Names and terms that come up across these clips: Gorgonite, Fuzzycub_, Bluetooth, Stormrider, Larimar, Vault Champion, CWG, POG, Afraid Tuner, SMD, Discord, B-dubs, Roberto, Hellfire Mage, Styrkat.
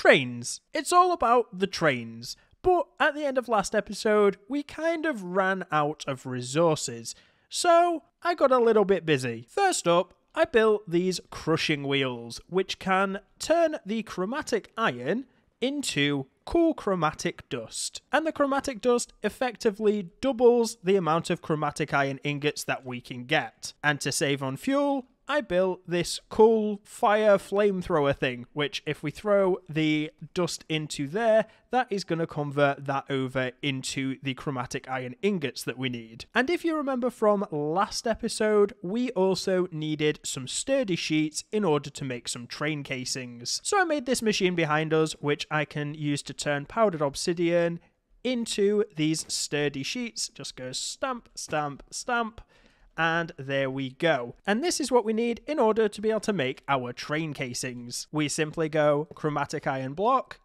trains. It's all about the trains. But at the end of last episode, we kind of ran out of resources. So I got a little bit busy. First up, I built these crushing wheels, which can turn the chromatic iron into cool chromatic dust. And the chromatic dust effectively doubles the amount of chromatic iron ingots that we can get. And to save on fuel, I built this cool fire flamethrower thing, which if we throw the dust into there, that is going to convert that over into the chromatic iron ingots that we need. And if you remember from last episode, we also needed some sturdy sheets in order to make some train casings. So I made this machine behind us, which I can use to turn powdered obsidian into these sturdy sheets. Just go stamp, stamp, stamp. And there we go. And this is what we need in order to be able to make our train casings. We simply go chromatic iron block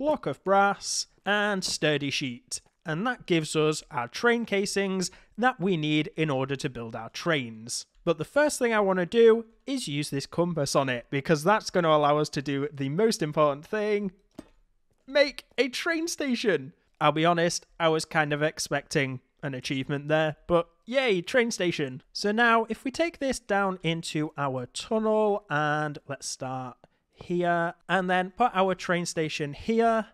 of brass, and sturdy sheet. And that gives us our train casings that we need in order to build our trains. But the first thing I want to do is use this compass on it, because that's going to allow us to do the most important thing, make a train station. I'll be honest, I was kind of expecting an achievement there, but yay, train station. So now if we take this down into our tunnel, and let's start here and then put our train station here,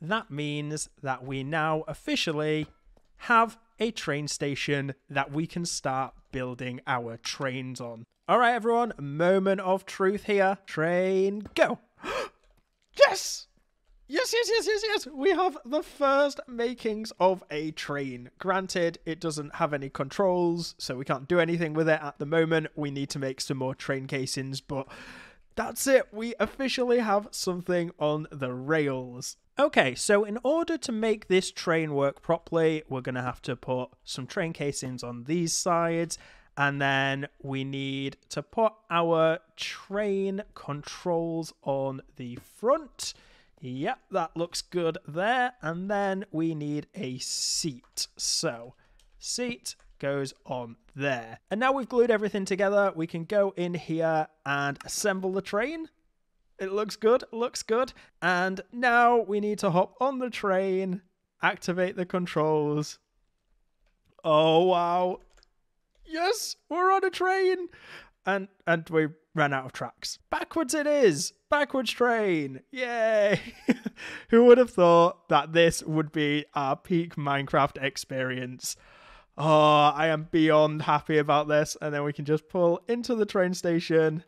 that means that we now officially have a train station that we can start building our trains on. All right, everyone, moment of truth here. Train, go. Yes! Yes, we have the first makings of a train. Granted, it doesn't have any controls, so we can't do anything with it at the moment. We need to make some more train casings, but that's it. We officially have something on the rails. Okay, so in order to make this train work properly, we're going to have to put some train casings on these sides, and then we need to put our train controls on the front. Yep, that looks good there. And then we need a seat. So seat goes on there. And now we've glued everything together, we can go in here and assemble the train. It looks good, looks good. And now we need to hop on the train, activate the controls. Oh, wow. Yes, we're on a train. And we ran out of tracks. Backwards it is. Backwards train. Yay. Who would have thought that this would be our peak Minecraft experience? Oh, I am beyond happy about this. And then we can just pull into the train station.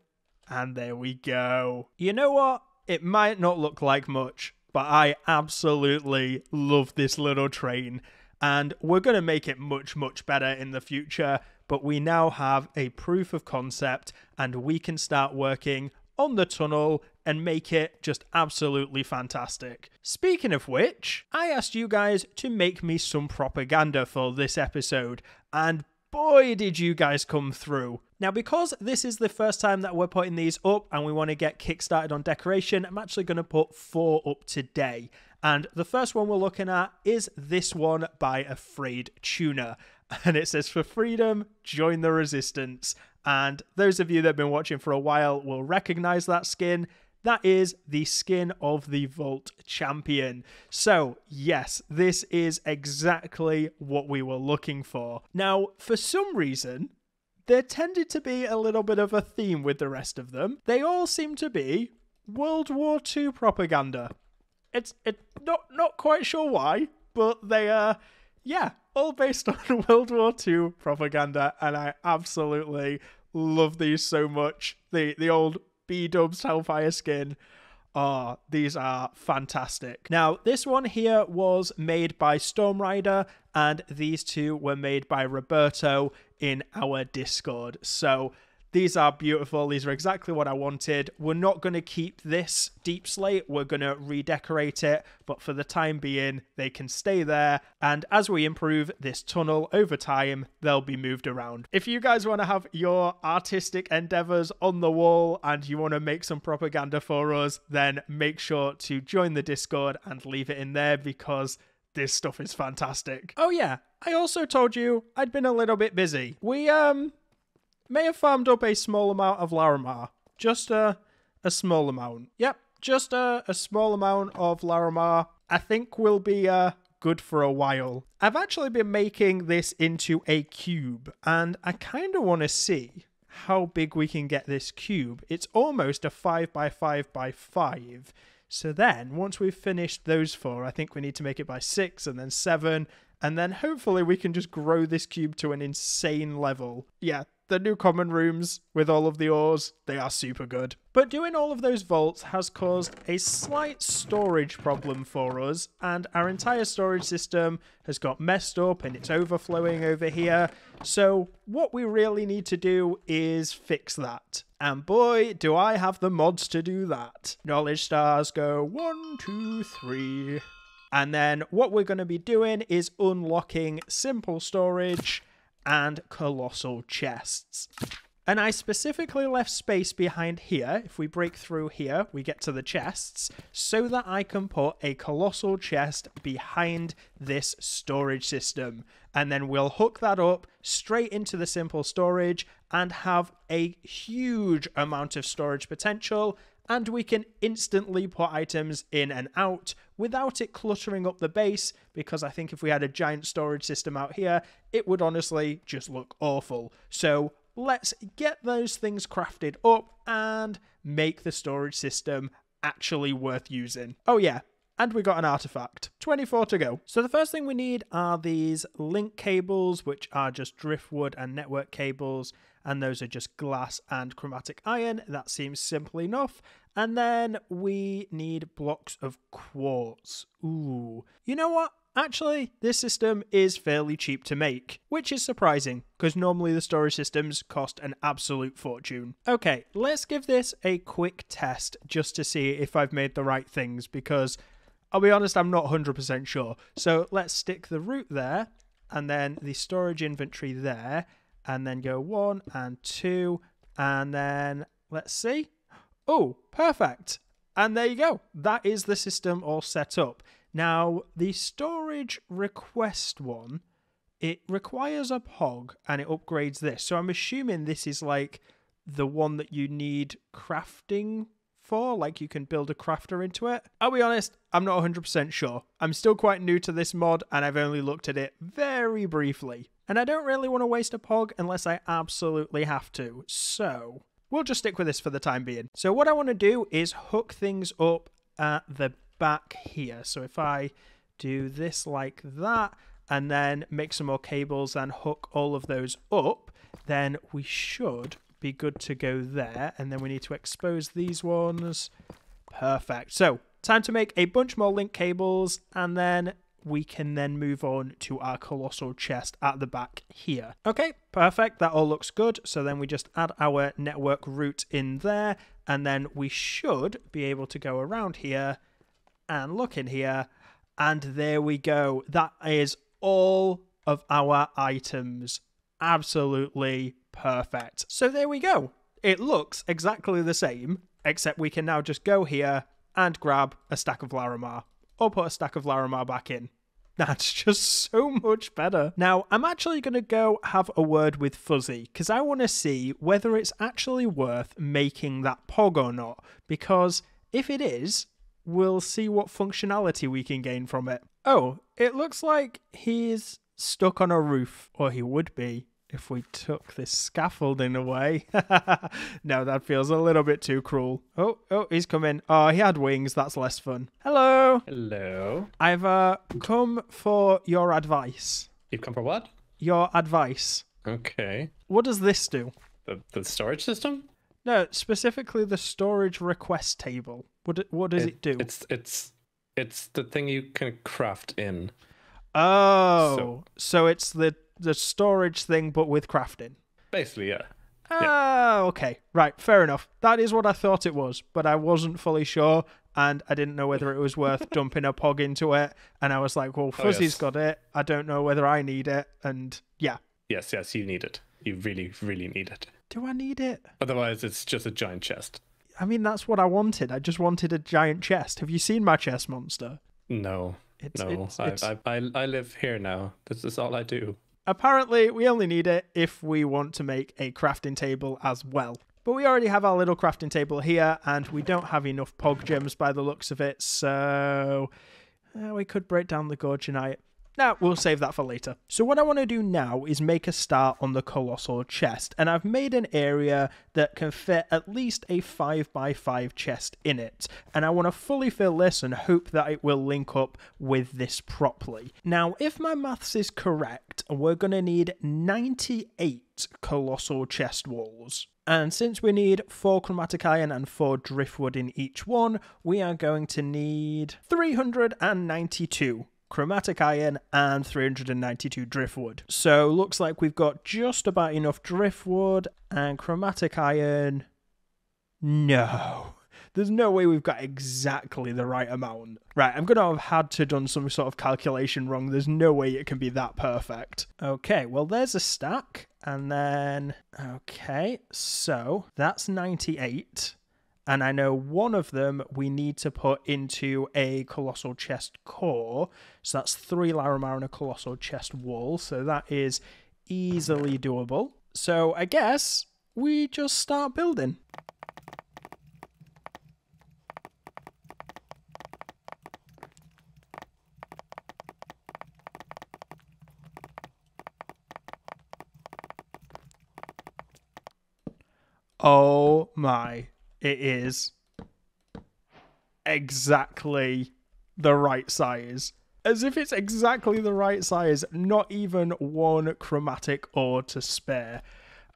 And there we go. You know what? It might not look like much, but I absolutely love this little train. And we're going to make it much, much better in the future. But we now have a proof of concept, and we can start working on the tunnel and make it just absolutely fantastic. Speaking of which, I asked you guys to make me some propaganda for this episode, and boy, did you guys come through. Now, because this is the first time that we're putting these up and we want to get kickstarted on decoration, I'm actually going to put 4 up today. And the first one we're looking at is this one by Afraid Tuner. And it says, "For freedom, join the resistance." And those of you that have been watching for a while will recognize that skin. That is the skin of the Vault Champion. So yes, this is exactly what we were looking for. Now, for some reason, there tended to be a little bit of a theme with the rest of them. They all seem to be World War II propaganda. It's not quite sure why, but they are, yeah, all based on World War II propaganda, and I absolutely love these so much. The old B-dubs Hellfire skin, oh, these are fantastic. Now, this one here was made by Stormrider, and these two were made by Roberto in our Discord. So these are beautiful. These are exactly what I wanted. We're not going to keep this deep slate. We're going to redecorate it. But for the time being, they can stay there. And as we improve this tunnel over time, they'll be moved around. If you guys want to have your artistic endeavors on the wall and you want to make some propaganda for us, then make sure to join the Discord and leave it in there, because this stuff is fantastic. Oh yeah, I also told you I'd been a little bit busy. We, may have farmed up a small amount of Larimar. Just a small amount. Yep, just a small amount of Larimar, I think will be good for a while. I've actually been making this into a cube, and I kind of want to see how big we can get this cube. It's almost a 5 by 5 by 5. So then once we've finished those four, I think we need to make it by 6 and then 7. And then hopefully we can just grow this cube to an insane level. Yeah, the new common rooms with all of the ores, they are super good. But doing all of those vaults has caused a slight storage problem for us, and our entire storage system has got messed up and it's overflowing over here. So what we really need to do is fix that. And boy, do I have the mods to do that. Knowledge stars go 1, 2, 3. And then what we're going to be doing is unlocking simple storage and colossal chests. And I specifically left space behind here. If we break through here, we get to the chests, so that I can put a colossal chest behind this storage system. And then we'll hook that up straight into the simple storage and have a huge amount of storage potential. And we can instantly put items in and out without it cluttering up the base, because I think if we had a giant storage system out here, it would honestly just look awful. So let's get those things crafted up and make the storage system actually worth using. Oh yeah, and we got an artifact. 24 to go. So the first thing we need are these link cables, which are just driftwood and network cables. And those are just glass and chromatic iron. That seems simple enough. And then we need blocks of quartz. Ooh. You know what? Actually, this system is fairly cheap to make, which is surprising, because normally the storage systems cost an absolute fortune. Okay, let's give this a quick test just to see if I've made the right things, because I'll be honest, I'm not 100% sure. So let's stick the root there, and then the storage inventory there, and then go 1 and 2, and then let's see. Oh, perfect. And there you go. That is the system all set up. Now, the storage request one, it requires a POG and it upgrades this. So I'm assuming this is like the one that you need crafting for, like you can build a crafter into it. I'll be honest, I'm not 100% sure. I'm still quite new to this mod and I've only looked at it very briefly. And I don't really want to waste a POG unless I absolutely have to. So we'll just stick with this for the time being. So what I want to do is hook things up at the back here. So if I do this like that and then make some more cables and hook all of those up, then we should be good to go there. And then we need to expose these ones. Perfect. So time to make a bunch more link cables, and then we can then move on to our colossal chest at the back here. Okay, perfect. That all looks good. So then we just add our network route in there, and then we should be able to go around here and look in here, and there we go. That is all of our items. Absolutely perfect. So there we go. It looks exactly the same, except we can now just go here and grab a stack of Larimar. Or put a stack of Larimar back in. That's just so much better. Now, I'm actually going to go have a word with Fuzzy, because I want to see whether it's actually worth making that POG or not. Because if it is, we'll see what functionality we can gain from it. Oh, it looks like he's stuck on a roof. Or he would be if we took this scaffolding away. No, that feels a little bit too cruel. Oh, he's coming. Oh, he had wings. That's less fun. Hello. Hello. I've come for your advice. You've come for what? Your advice. Okay. What does this do? The storage system? No, specifically the storage request table. What does it do? It's the thing you can craft in. Oh, so it's the storage thing, but with crafting. Basically, yeah. Oh, okay. Right, fair enough. That is what I thought it was, but I wasn't fully sure, and I didn't know whether it was worth dumping a POG into it, and I was like, well, Fuzzy's got it. I don't know whether I need it, and yeah. Yes, you need it. You really, really need it. Do I need it? Otherwise, it's just a giant chest. I mean, that's what I wanted. I just wanted a giant chest. Have you seen my chest monster? No. I live here now. This is all I do. Apparently, we only need it if we want to make a crafting table as well. But we already have our little crafting table here, and we don't have enough Pog Gems by the looks of it, so we could break down the Gorgonite. No, we'll save that for later. So what I want to do now is make a start on the Colossal Chest, and I've made an area that can fit at least a 5x5 chest in it, and I want to fully fill this and hope that it will link up with this properly. Now, if my maths is correct, we're going to need 98 Colossal Chest walls. And since we need 4 Chromatic Iron and 4 Driftwood in each one, we are going to need 392. Chromatic Iron and 392 Driftwood. So looks like we've got just about enough Driftwood and Chromatic Iron. No, there's no way we've got exactly the right amount. Right, I'm going to have had to done some sort of calculation wrong. There's no way it can be that perfect. Okay, well, there's a stack. And then, okay, so that's 98. And I know one of them we need to put into a Colossal Chest core. So that's 3 Larimar and a Colossal Chest wall. So that is easily doable. So I guess we just start building. Oh my. It is exactly the right size. As if it's exactly the right size, not even one chromatic ore to spare.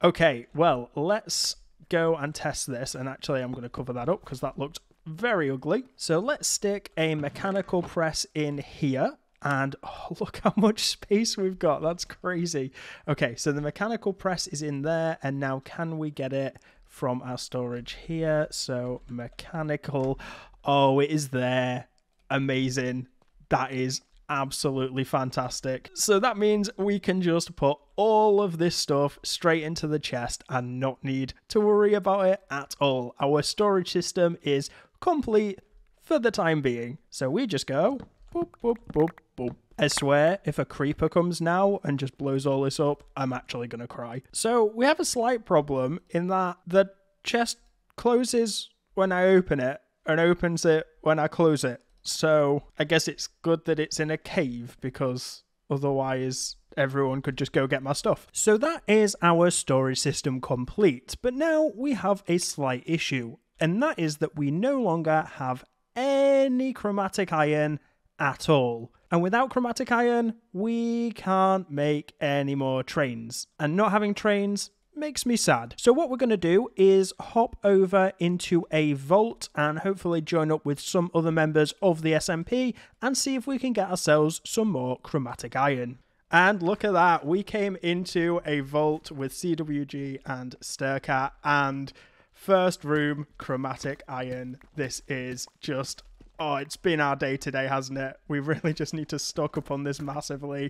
Okay, well, let's go and test this. And actually, I'm going to cover that up because that looked very ugly. So let's stick a mechanical press in here. And oh, look how much space we've got. That's crazy. Okay, so the mechanical press is in there. And now can we get it from our storage here? So mechanical, oh, it is there. Amazing. That is absolutely fantastic. So that means we can just put all of this stuff straight into the chest and not need to worry about it at all. Our storage system is complete for the time being. So we just go boop, boop, boop, boop. I swear, if a creeper comes now and just blows all this up, I'm actually going to cry. So we have a slight problem in that the chest closes when I open it and opens it when I close it. So I guess it's good that it's in a cave because otherwise everyone could just go get my stuff. So that is our storage system complete. But now we have a slight issue, and that is that we no longer have any chromatic iron at all. And without chromatic iron, we can't make any more trains. And not having trains makes me sad. So what we're going to do is hop over into a vault and hopefully join up with some other members of the SMP and see if we can get ourselves some more chromatic iron. And look at that. We came into a vault with CWG and Styrkat, and first room, chromatic iron. This is just oh, it's been our day today, hasn't it? We really just need to stock up on this massively,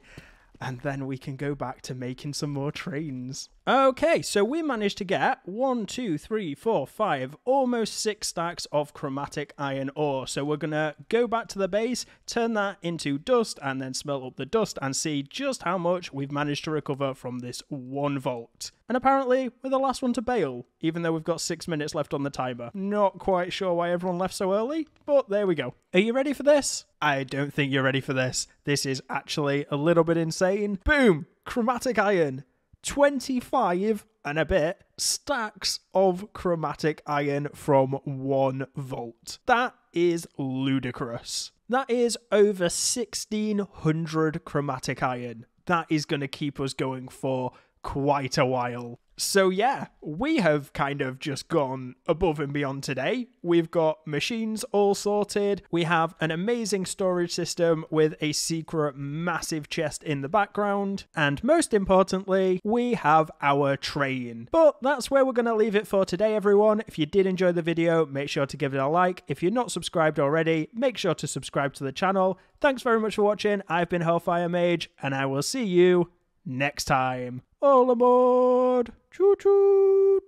and then we can go back to making some more trains. Okay, so we managed to get 1, 2, 3, 4, 5, almost 6 stacks of chromatic iron ore. So we're going to go back to the base, turn that into dust, and then smelt up the dust and see just how much we've managed to recover from this one vault. And apparently, we're the last one to bail, even though we've got 6 minutes left on the timer. Not quite sure why everyone left so early, but there we go. Are you ready for this? I don't think you're ready for this. This is actually a little bit insane. Boom! Chromatic iron. 25 and a bit stacks of chromatic iron from one vault. That is ludicrous. That is over 1,600 chromatic iron. That is going to keep us going for quite a while. So yeah, we have kind of just gone above and beyond today. We've got machines all sorted. We have an amazing storage system with a secret massive chest in the background. And most importantly, we have our train. But that's where we're going to leave it for today, everyone. If you did enjoy the video, make sure to give it a like. If you're not subscribed already, make sure to subscribe to the channel. Thanks very much for watching. I've been Hellfire Mage, and I will see you next time. All aboard! Choo choo!